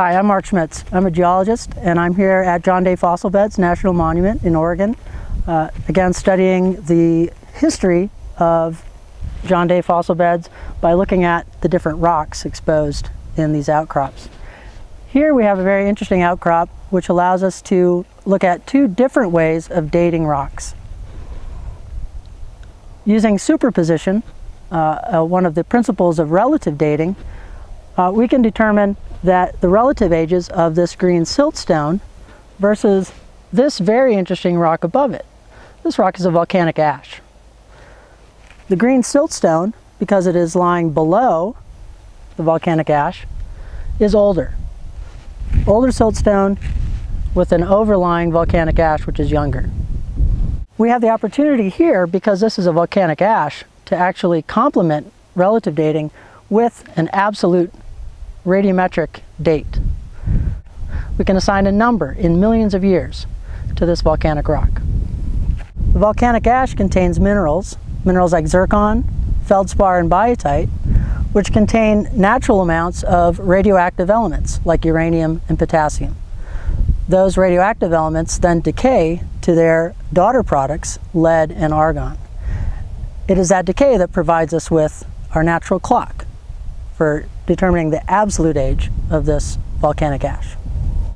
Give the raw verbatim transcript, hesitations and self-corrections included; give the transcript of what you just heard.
Hi, I'm Mark Schmitz. I'm a geologist and I'm here at John Day Fossil Beds National Monument in Oregon, uh, again studying the history of John Day fossil beds by looking at the different rocks exposed in these outcrops. Here we have a very interesting outcrop which allows us to look at two different ways of dating rocks. Using superposition, uh, uh, one of the principles of relative dating, uh, we can determine that the relative ages of this green siltstone versus this very interesting rock above it. This rock is a volcanic ash. The green siltstone, because it is lying below the volcanic ash, is older. Older siltstone with an overlying volcanic ash which is younger. We have the opportunity here, because this is a volcanic ash, to actually complement relative dating with an absolute radiometric date. We can assign a number in millions of years to this volcanic rock. The volcanic ash contains minerals, minerals like zircon, feldspar, and biotite, which contain natural amounts of radioactive elements like uranium and potassium. Those radioactive elements then decay to their daughter products, lead and argon. It is that decay that provides us with our natural clock for determining the absolute age of this volcanic ash.